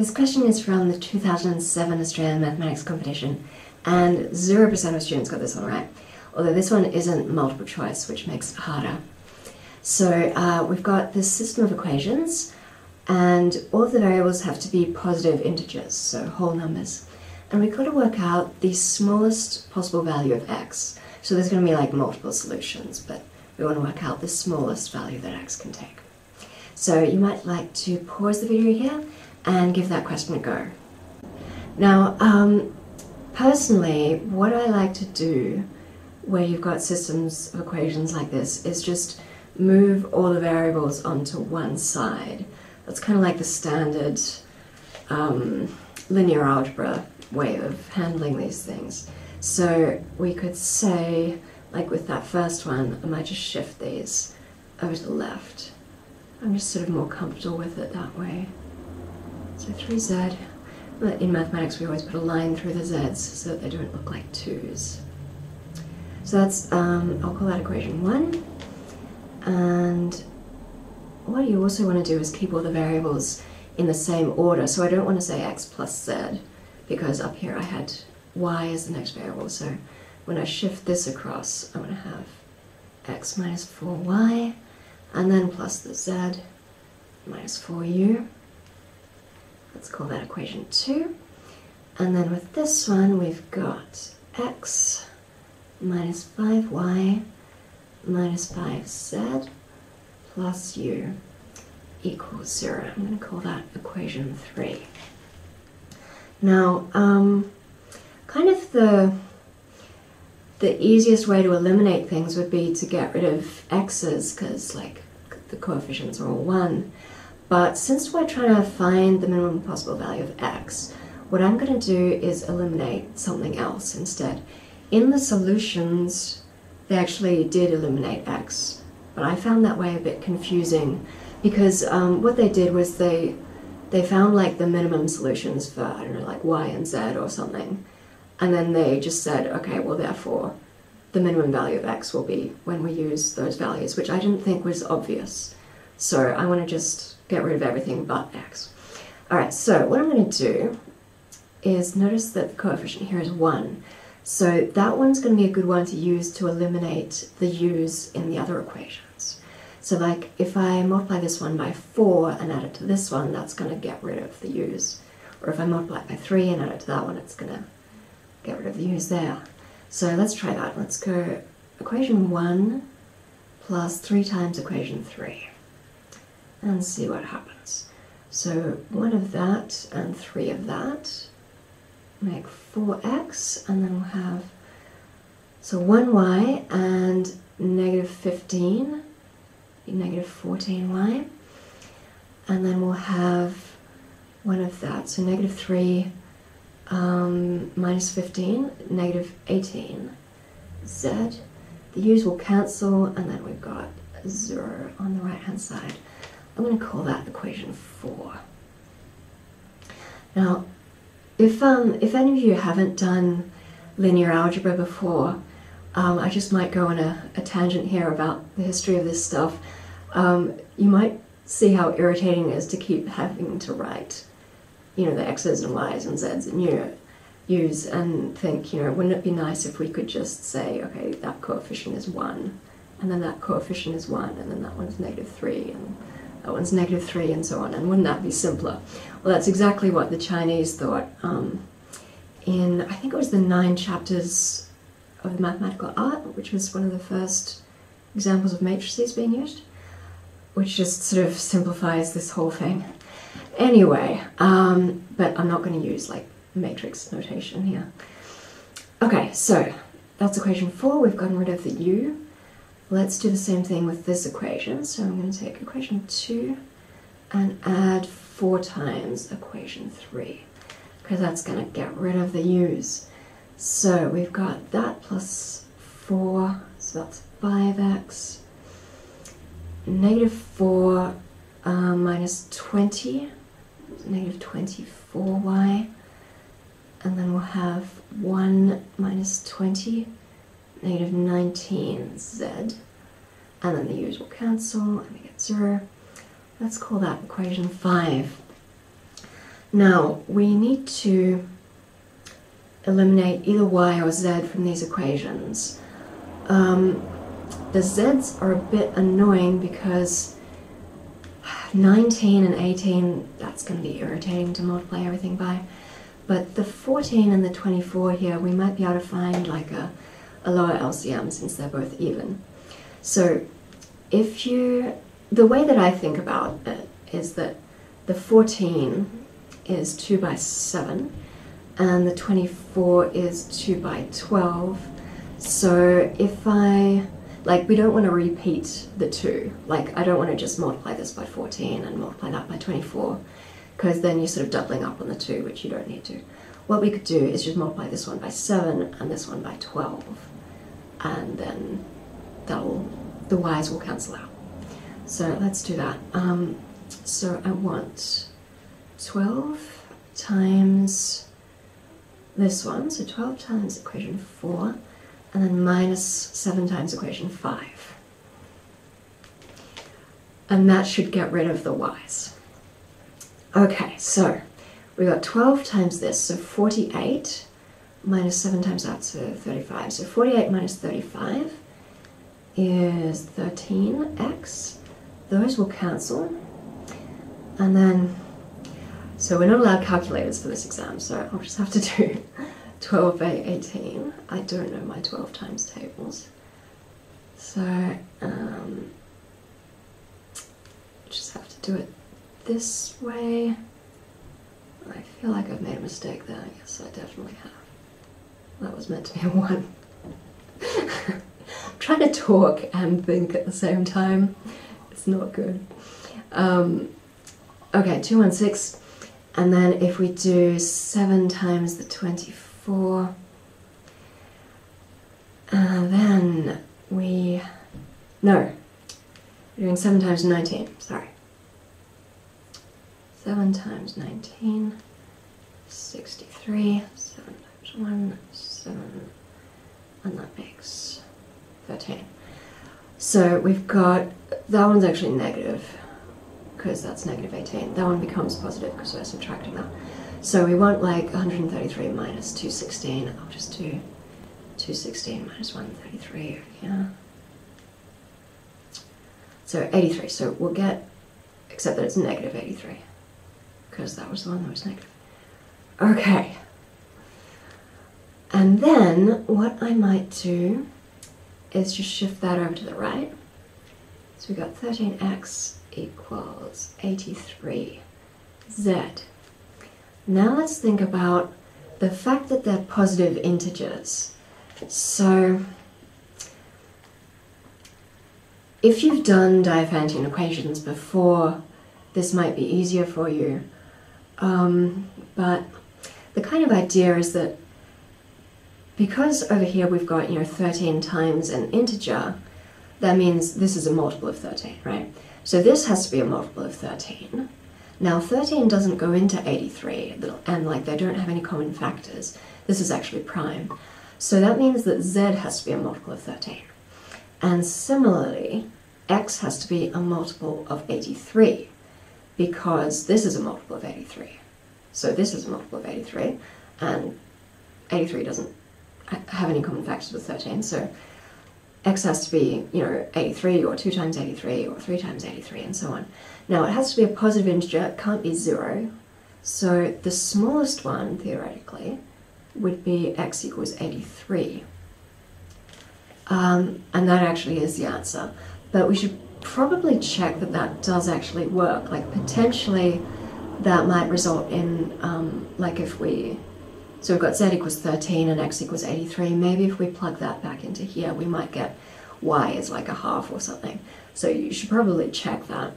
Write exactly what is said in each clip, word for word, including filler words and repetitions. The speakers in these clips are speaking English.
This question is from the two thousand seven Australian Mathematics Competition, and zero percent of students got this one right, although this one isn't multiple choice, which makes it harder. So uh, we've got this system of equations, and all of the variables have to be positive integers, so whole numbers. And we've got to work out the smallest possible value of x. So there's going to be like multiple solutions, but we want to work out the smallest value that x can take. So you might like to pause the video here and give that question a go. Now, um, personally, what I like to do where you've got systems of equations like this is just move all the variables onto one side. That's kind of like the standard um, linear algebra way of handling these things. So we could say, like with that first one, I might just shift these over to the left. I'm just sort of more comfortable with it that way. So three z, but in mathematics we always put a line through the z's so that they don't look like twos. So that's, um, I'll call that equation one. And what you also want to do is keep all the variables in the same order. So I don't want to say x plus z, because up here I had y as the next variable. So when I shift this across, I want to have x minus four y, and then plus the z minus four u. Let's call that equation two. And then with this one, we've got x minus five y minus five z plus u equals zero. I'm going to call that equation three. Now, um, kind of the, the easiest way to eliminate things would be to get rid of x's, because like the coefficients are all one. But since we're trying to find the minimum possible value of x, what I'm going to do is eliminate something else instead. In the solutions, they actually did eliminate x, but I found that way a bit confusing, because um, what they did was they They found like the minimum solutions for, I don't know, like y and z or something. And then they just said, okay, well therefore the minimum value of x will be when we use those values, which I didn't think was obvious. So I want to just get rid of everything but x. All right, so what I'm going to do is notice that the coefficient here is one. So that one's going to be a good one to use to eliminate the u's in the other equation. So like, if I multiply this one by four and add it to this one, that's going to get rid of the u's. Or if I multiply it by three and add it to that one, it's going to get rid of the u's there. So let's try that. Let's go equation one plus three times equation three and see what happens. So one of that and three of that make four x, and then we'll have, so one y and negative fifteen, negative fourteen y, and then we'll have one of that, so negative three um, minus fifteen, negative eighteen z. The u's will cancel, and then we've got zero on the right hand side. I'm going to call that equation four. Now, if, um, if any of you haven't done linear algebra before, um, I just might go on a, a tangent here about the history of this stuff. Um, you might see how irritating it is to keep having to write, you know, the x's and y's and z's and u's, and think, you know, wouldn't it be nice if we could just say, okay, that coefficient is one, and then that coefficient is one, and then that one's negative three, and that one's negative three, and so on, and wouldn't that be simpler? Well, that's exactly what the Chinese thought um, in, I think it was the Nine Chapters of Mathematical Art, which was one of the first examples of matrices being used, which just sort of simplifies this whole thing. Anyway, um, but I'm not going to use like matrix notation here. Okay, so that's equation four. We've gotten rid of the u. Let's do the same thing with this equation. So I'm going to take equation two and add four times equation three, because that's going to get rid of the u's. So we've got that plus four, so that's five x. Negative four uh, minus twenty, negative twenty-four y, and then we'll have one minus twenty, negative nineteen z, and then the u's will cancel and we get zero. Let's call that equation five. Now we need to eliminate either y or z from these equations. Um, the z's are a bit annoying because nineteen and eighteen, that's going to be irritating to multiply everything by, but the fourteen and the twenty-four here, we might be able to find like a, a lower L C M since they're both even. So if you, the way that I think about it is that the fourteen is two by seven and the twenty-four is two by twelve, so if I, like, we don't want to repeat the two, like I don't want to just multiply this by fourteen and multiply that by twenty-four, because then you're sort of doubling up on the two, which you don't need to. What we could do is just multiply this one by seven and this one by twelve, and then that'll, the y's will cancel out. So let's do that. Um, so I want twelve times this one, so twelve times equation four, and then minus seven times equation five. And that should get rid of the y's. Okay, so we got twelve times this, so forty-eight, minus seven times that, so thirty-five. So forty-eight minus thirty-five is thirteen x. Those will cancel. And then, so we're not allowed calculators for this exam, so I'll just have to do twelve by eighteen. I don't know my twelve times tables. So, um, just have to do it this way. I feel like I've made a mistake there. Yes, I definitely have. That was meant to be a one. I'm trying to talk and think at the same time. It's not good. Um, okay, two hundred sixteen. And then if we do seven times the twenty-four, and then we, no, we're doing seven times nineteen, sorry. seven times nineteen, sixty-three, seven times one, seven, and that makes thirteen. So we've got, that one's actually negative, because that's negative eighteen. That one becomes positive because we're subtracting that. So we want like one hundred thirty-three minus two hundred sixteen. I'll just do two hundred sixteen minus one hundred thirty-three, yeah. So eighty-three, so we'll get, except that it's negative eighty-three, because that was the one that was negative. Okay. And then what I might do is just shift that over to the right. So we got thirteen x equals eighty-three z. Now let's think about the fact that they're positive integers. So if you've done diophantine equations before, this might be easier for you, um, but the kind of idea is that because over here we've got, you know, thirteen times an integer, that means this is a multiple of thirteen, right? So this has to be a multiple of thirteen. Now thirteen doesn't go into eighty-three, and like they don't have any common factors. This is actually prime. So that means that z has to be a multiple of thirteen. And similarly, x has to be a multiple of eighty-three, because this is a multiple of eighty-three. So this is a multiple of eighty-three, and eighty-three doesn't have any common factors with thirteen, so x has to be, you know, eighty-three, or two times eighty-three, or three times eighty-three, and so on. Now, it has to be a positive integer, it can't be zero, so the smallest one, theoretically, would be x equals eighty-three. Um, and that actually is the answer. But we should probably check that that does actually work. Like, potentially, that might result in, um, like, if we... So we've got z equals thirteen and x equals eighty-three. Maybe if we plug that back into here, we might get y is like a half or something. So you should probably check that.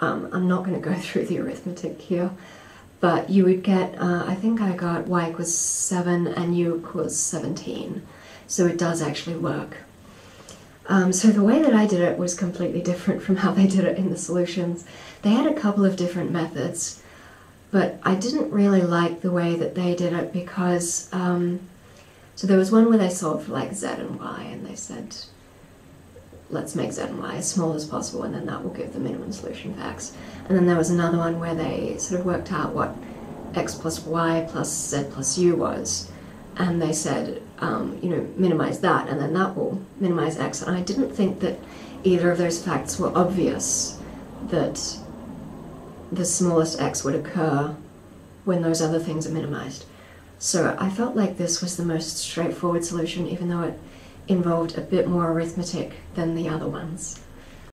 Um, I'm not going to go through the arithmetic here, but you would get, uh, I think I got y equals seven and u equals seventeen. So it does actually work. Um, so the way that I did it was completely different from how they did it in the solutions. They had a couple of different methods, but I didn't really like the way that they did it because, um, so there was one where they solved for like z and y, and they said, let's make z and y as small as possible, and then that will give the minimum solution for x. And then there was another one where they sort of worked out what x plus y plus z plus u was, and they said, um, you know, minimize that, and then that will minimize x. And I didn't think that either of those facts were obvious, that the smallest x would occur when those other things are minimized. So I felt like this was the most straightforward solution, even though it involved a bit more arithmetic than the other ones.